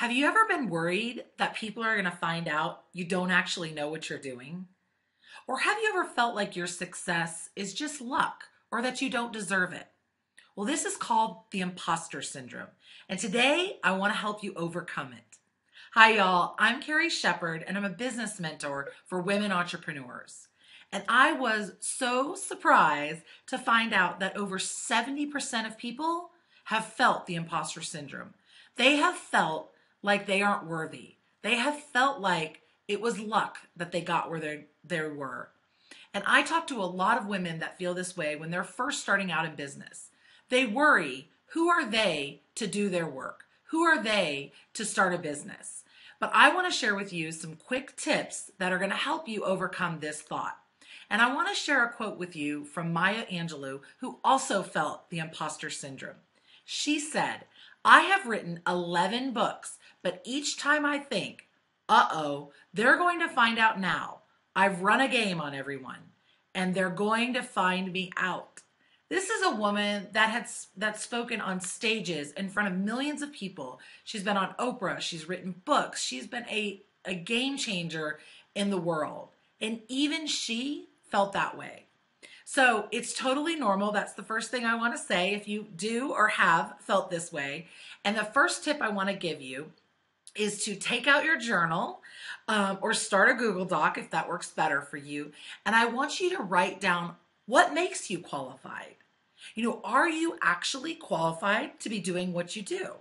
Have you ever been worried that people are going to find out you don't actually know what you're doing? Or have you ever felt like your success is just luck or that you don't deserve it? Well, this is called the imposter syndrome, and today I want to help you overcome it. Hi, y'all. I'm Kerry Sheppard, and I'm a business mentor for women entrepreneurs. And I was so surprised to find out that over 70% of people have felt the imposter syndrome. They have felt like they aren't worthy. They have felt like it was luck that they got where they were. And I talk to a lot of women that feel this way when they're first starting out in business. They worry, who are they to do their work? Who are they to start a business? But I want to share with you some quick tips that are going to help you overcome this thought. And I want to share a quote with you from Maya Angelou, who also felt the imposter syndrome. She said, "I have written 11 books, but each time I think, uh-oh, they're going to find out now. I've run a game on everyone, and they're going to find me out." This is a woman that's spoken on stages in front of millions of people. She's been on Oprah. She's written books. She's been a game changer in the world. And even she felt that way. So it's totally normal. That's the first thing I want to say if you do or have felt this way. And the first tip I want to give you is to take out your journal or start a Google Doc if that works better for you. And I want you to write down what makes you qualified. You know, are you actually qualified to be doing what you do?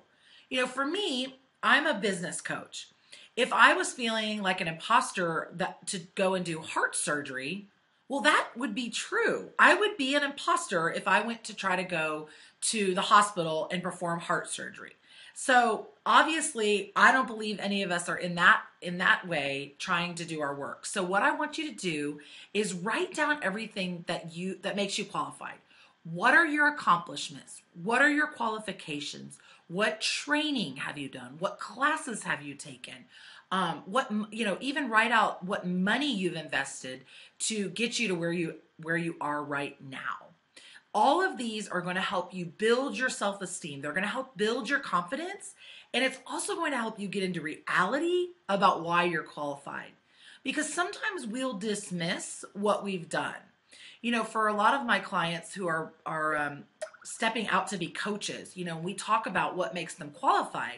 You know, for me, I'm a business coach. If I was feeling like an imposter to go and do heart surgery, well, that would be true. I would be an imposter if I went to try to go to the hospital and perform heart surgery. So obviously, I don't believe any of us are in that way trying to do our work. So what I want you to do is write down everything that makes you qualified. What are your accomplishments? What are your qualifications? What training have you done? What classes have you taken? Even write out what money you've invested to get you to where you are right now. All of these are going to help you build your self-esteem. They're going to help build your confidence. And it's also going to help you get into reality about why you're qualified. Because sometimes we'll dismiss what we've done. You know, for a lot of my clients who are stepping out to be coaches, you know, we talk about what makes them qualified.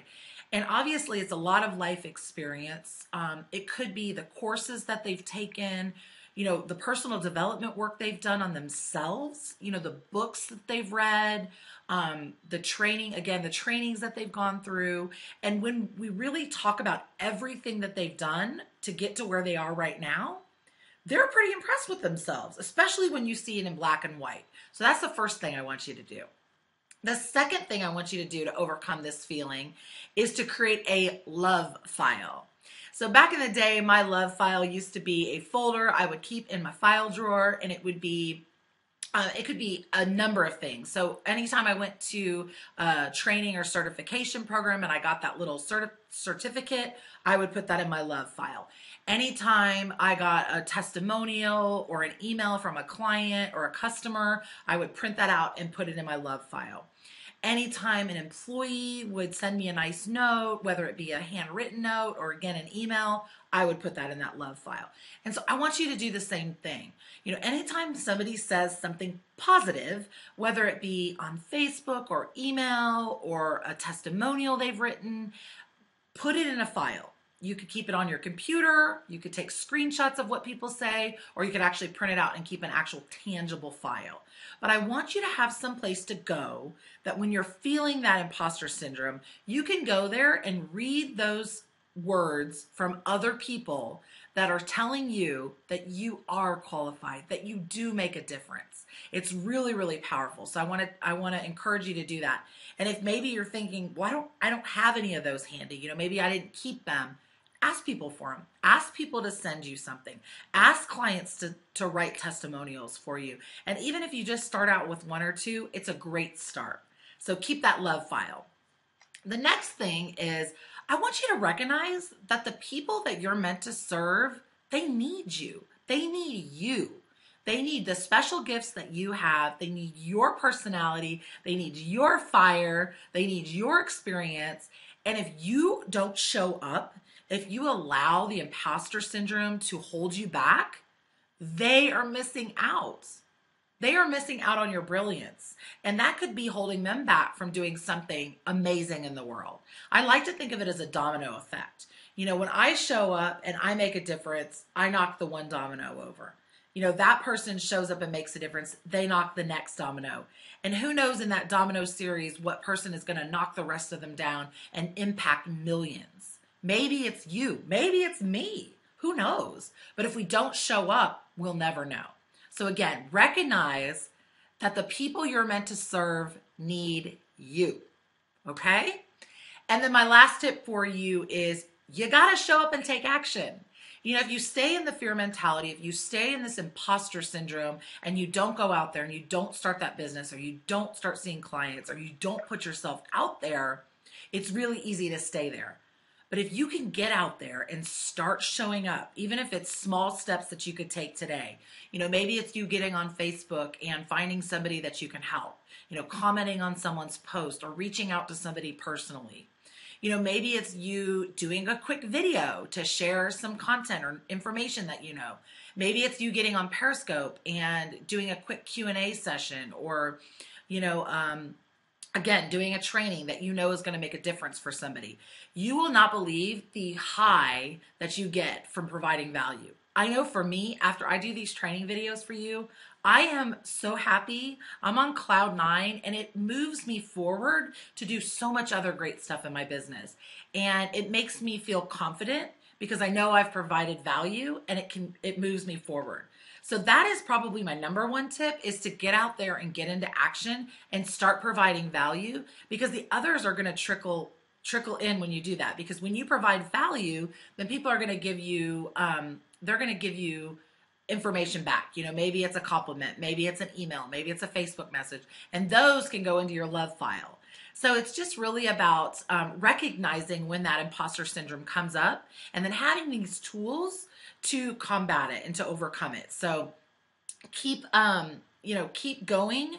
And obviously, it's a lot of life experience. It could be the courses that they've taken, you know, the personal development work they've done on themselves, you know, the books that they've read, the trainings that they've gone through. And when we really talk about everything that they've done to get to where they are right now, they're pretty impressed with themselves, especially when you see it in black and white. So that's the first thing I want you to do. The second thing I want you to do to overcome this feeling is to create a love file. So back in the day, my love file used to be a folder I would keep in my file drawer, and it would be, it could be a number of things. So anytime I went to a training or certification program and I got that little certificate, I would put that in my love file. Anytime I got a testimonial or an email from a client or a customer, I would print that out and put it in my love file. Anytime an employee would send me a nice note, whether it be a handwritten note or again an email, I would put that in that love file. And so I want you to do the same thing. You know, anytime somebody says something positive, whether it be on Facebook or email or a testimonial they've written, put it in a file. You could keep it on your computer, you could take screenshots of what people say, or you could actually print it out and keep an actual tangible file. But I want you to have some place to go that when you're feeling that imposter syndrome, you can go there and read those words from other people that are telling you that you are qualified, that you do make a difference. It's really, really powerful. So I want to encourage you to do that. And if maybe you're thinking, well, I don't have any of those handy, you know, maybe I didn't keep them. Ask people for them. Ask people to send you something. Ask clients to write testimonials for you. And even if you just start out with one or two, it's a great start. So keep that love file. The next thing is I want you to recognize that the people that you're meant to serve, they need you. They need you. They need the special gifts that you have. They need your personality. They need your fire. They need your experience. And if you don't show up, if you allow the imposter syndrome to hold you back, they are missing out. They are missing out on your brilliance. And that could be holding them back from doing something amazing in the world. I like to think of it as a domino effect. You know, when I show up and I make a difference, I knock the one domino over. You know, that person shows up and makes a difference. They knock the next domino. And who knows in that domino series what person is going to knock the rest of them down and impact millions. Maybe it's you. Maybe it's me. Who knows? But if we don't show up, we'll never know. So again, recognize that the people you're meant to serve need you. Okay? And then my last tip for you is you got to show up and take action. You know, if you stay in the fear mentality, if you stay in this imposter syndrome and you don't go out there and you don't start that business or you don't start seeing clients or you don't put yourself out there, it's really easy to stay there. But if you can get out there and start showing up, even if it's small steps that you could take today, you know, maybe it's you getting on Facebook and finding somebody that you can help, you know, commenting on someone's post or reaching out to somebody personally. You know, maybe it's you doing a quick video to share some content or information that you know. Maybe it's you getting on Periscope and doing a quick Q&A session or, you know, again, doing a training that you know is going to make a difference for somebody. You will not believe the high that you get from providing value. I know for me, after I do these training videos for you, I am so happy. I'm on cloud 9 and it moves me forward to do so much other great stuff in my business. And it makes me feel confident because I know I've provided value and it moves me forward. So that is probably my number 1 tip is to get out there and get into action and start providing value because the others are going to trickle in when you do that. Because when you provide value, then people are going to give you, they're going to give you information back. You know, maybe it's a compliment, maybe it's an email, maybe it's a Facebook message, and those can go into your love file. So it's just really about recognizing when that imposter syndrome comes up and then having these tools to combat it and to overcome it. So keep going,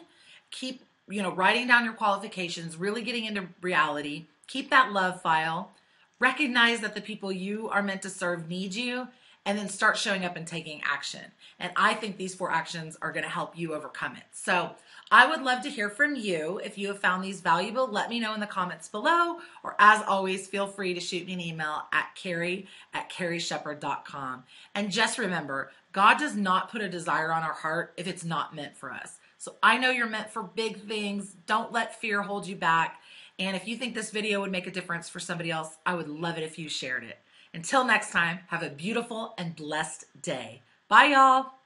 keep, you know, writing down your qualifications, really getting into reality, keep that love file, recognize that the people you are meant to serve need you, and then start showing up and taking action. And I think these 4 actions are going to help you overcome it. So I would love to hear from you. If you have found these valuable, let me know in the comments below. Or as always, feel free to shoot me an email at kerry@kerrysheppard.com. And just remember, God does not put a desire on our heart if it's not meant for us. So I know you're meant for big things. Don't let fear hold you back. And if you think this video would make a difference for somebody else, I would love it if you shared it. Until next time, have a beautiful and blessed day. Bye, y'all.